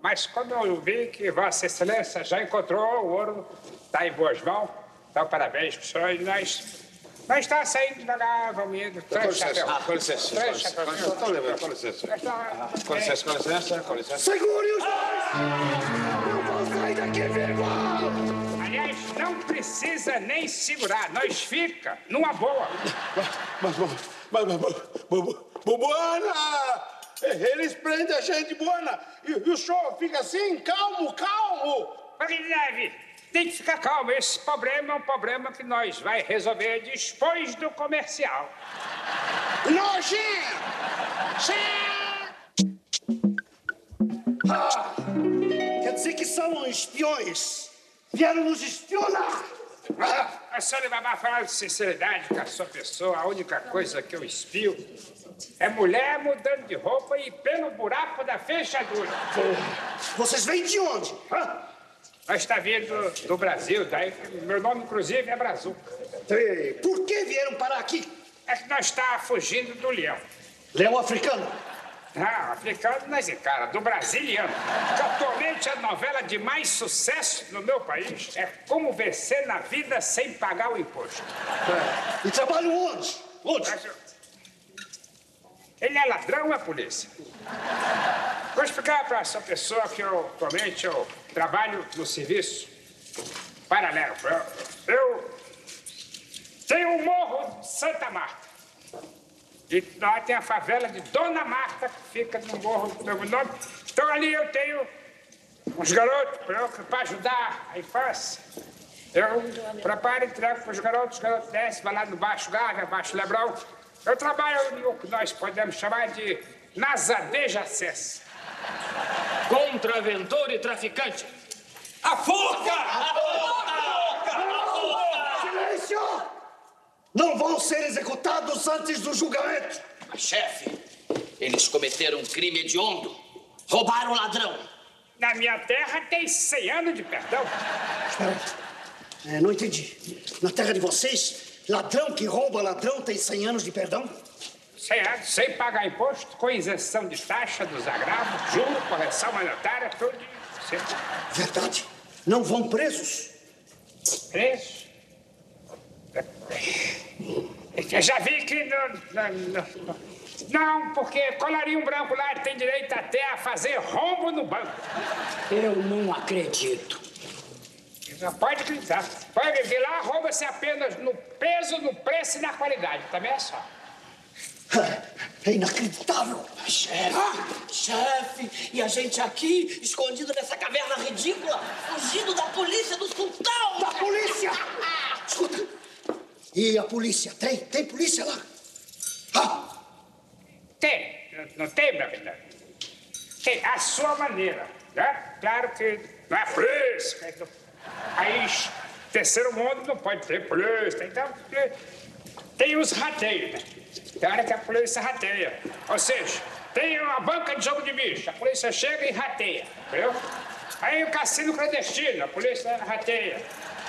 mas quando eu vi que Vossa Excelência já encontrou o ouro, está em boas mãos, então parabéns para o senhor e nós... Nós está saindo devagar, vamos indo. Com licença. Segure os dois! Eu vou sair daqui, vergonha! Aliás, não precisa nem segurar, nós fica numa boa. Buana! Eles prendem a gente, Buana! E o show fica assim, calmo! Mas que leve! Tem que ficar calmo. Esse problema é um problema que nós vai resolver depois do comercial. Quer dizer que são espiões. Vieram nos espionar. A senhora Babá fala de sinceridade com a sua pessoa. A única coisa que eu espio é mulher mudando de roupa e pelo buraco da fechadura. Vocês vêm de onde? Nós está vindo do Brasil, daí meu nome, inclusive, é Brazuca. E por que vieram parar aqui? É que nós está fugindo do leão. Leão africano? Não, africano não é esse cara, do brasiliano. Que atualmente a novela de mais sucesso no meu país é Como Vencer na Vida Sem Pagar o Imposto. E trabalho onde? Ele é ladrão, é polícia. Vou explicar para essa pessoa que eu, atualmente, eu trabalho no serviço paralelo. Eu tenho o Morro Santa Marta. E lá tem a favela de Dona Marta, que fica no morro do mesmo nome. Então ali eu tenho uns garotos para ajudar a infância. Eu preparo e entrego para os garotos descem, vai lá no Baixo Gávea, Baixo Lebrão. Eu trabalho no que nós podemos chamar de nazadeja cessa. Contraventor e traficante. A forca! Silêncio! Não vão ser executados antes do julgamento. Mas, chefe, eles cometeram um crime hediondo. Roubaram o ladrão. Na minha terra tem 100 anos de perdão. Espera, não entendi. Na terra de vocês... Ladrão que rouba ladrão tem 100 anos de perdão? 100 anos, sem pagar imposto, com isenção de taxa, dos agravos, juro, correção monetária, tudo certo. Verdade. Não vão presos? Presos? Eu já vi que não, porque colarinho branco lá tem direito até a fazer rombo no banco. Eu não acredito. Não pode acreditar. Pode vir lá, rouba-se apenas no peso, no preço e na qualidade. Também é só. É inacreditável. Chefe, e a gente aqui, escondido nessa caverna ridícula, fugindo da polícia do sultão. Da polícia? Escuta, e a polícia? Tem polícia lá? Tem. Não tem, na verdade. Tem a sua maneira, né? Claro que não é fresca, país terceiro mundo não pode ter polícia, então tem os rateios, né? Tem hora que a polícia rateia, ou seja, tem uma banca de jogo de bicho, a polícia chega e rateia, entendeu? Aí o cassino clandestino, a polícia rateia,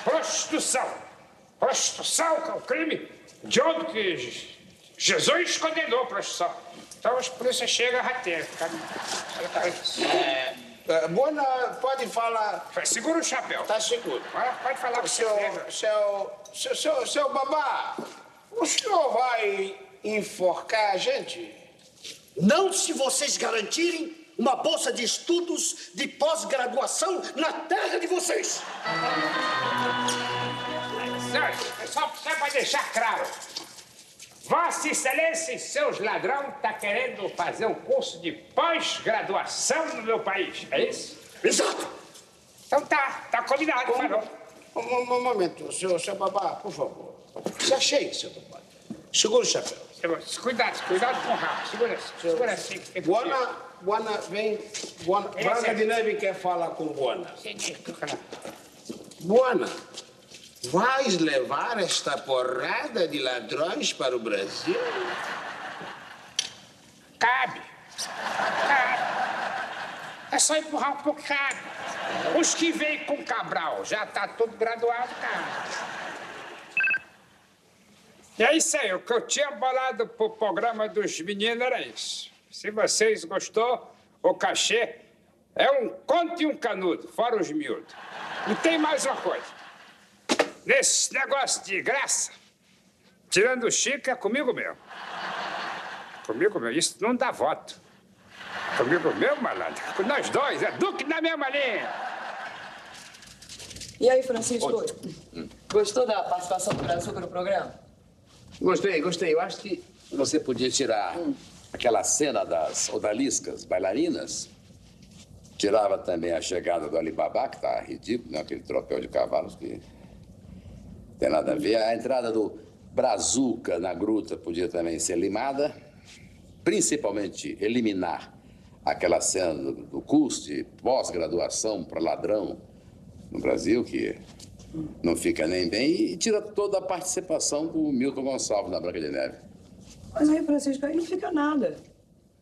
prostituição que é um crime de onde que Jesus condenou a prostituição, então a polícia chega e rateia. Buana, pode falar... Segura o chapéu. Tá seguro. Pode falar com o senhor. Seu Babá, o senhor vai enforcar a gente? Não se vocês garantirem uma bolsa de estudos de pós-graduação na terra de vocês. Só para deixar claro. Vossa Excelência e seus ladrão tá querendo fazer um curso de pós-graduação no meu país, é isso? Exato! Então tá combinado, Farol. Um momento, seu Babá, por favor. Se achei, seu Babá. Segura o chapéu. Cuidado com o rabo. Segura assim. Buana, vem. Branca de Neve quer falar com Buana. Buana. Vais levar esta porrada de ladrões para o Brasil? Cabe. É só empurrar um bocado. Os que vêm com Cabral, já tá todo graduado, cara. E é isso aí, o que eu tinha bolado pro programa dos meninos era isso. Se vocês gostou, o cachê é um conto e um canudo, fora os miúdos. E tem mais uma coisa. Nesse negócio de graça, tirando o Chico, é comigo mesmo. Comigo mesmo, isso não dá voto. Comigo mesmo, malandro, com nós dois, é Duque na mesma linha. E aí, Francisco, gostou da participação do Brasil no programa? Gostei, gostei. Eu acho que você podia tirar aquela cena das odaliscas bailarinas. Tirava também a chegada do Alibaba, que tá ridículo, né? Aquele tropel de cavalos que tem nada a ver. A entrada do Brazuca na gruta podia também ser limada. Principalmente eliminar aquela cena do curso de pós-graduação para ladrão no Brasil, que... não fica nem bem e tira toda a participação do Milton Gonçalves na Branca de Neve. Mas aí, Francisco, aí não fica nada.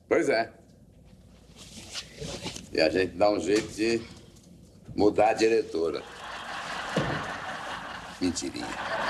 Pois é. E a gente dá um jeito de mudar a diretora. Mentirinha.